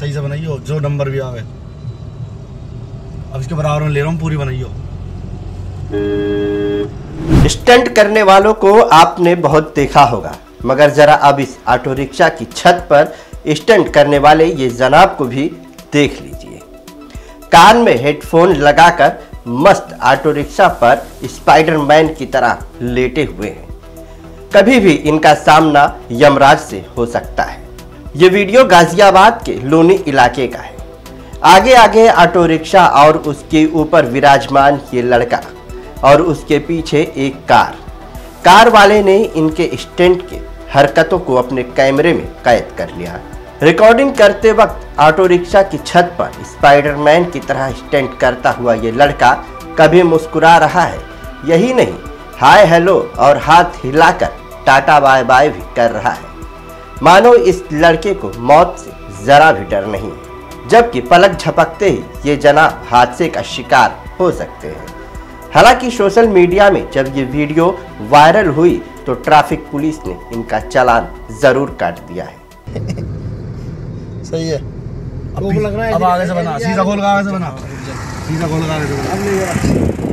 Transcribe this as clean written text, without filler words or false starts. सही से बनाइयो, जो नंबर भी आवे। अब इसके बराबर में ले रहा हूँ, पूरी बनाइयो। स्टंट करने वालों को आपने बहुत देखा होगा, मगर जरा अब इस ऑटो रिक्शा की छत पर स्टंट करने वाले ये जनाब को भी देख लीजिए। कान में हेडफोन लगाकर मस्त ऑटो रिक्शा पर स्पाइडरमैन की तरह लेटे हुए हैं। कभी भी इनका सामना यमराज से हो सकता है। ये वीडियो गाजियाबाद के लोनी इलाके का है। आगे आगे ऑटो रिक्शा और उसके ऊपर विराजमान ये लड़का और उसके पीछे एक कार। कार वाले ने इनके स्टंट के हरकतों को अपने कैमरे में कैद कर लिया। रिकॉर्डिंग करते वक्त ऑटो रिक्शा की छत पर स्पाइडरमैन की तरह स्टंट करता हुआ ये लड़का कभी मुस्कुरा रहा है, यही नहीं हाय हेलो और हाथ हिलाकर टाटा बाय बाय भी कर रहा है। मानो इस लड़के को मौत से जरा भी डर नहीं, जबकि पलक झपकते ही ये जनाब हादसे का शिकार हो सकते हैं। हालांकि सोशल मीडिया में जब ये वीडियो वायरल हुई तो ट्रैफिक पुलिस ने इनका चालान जरूर काट दिया है। सही है। अब लग रहा है अब आगे से बना, सीधा गोल आगे से बना, सीधा गोल आगे से बना।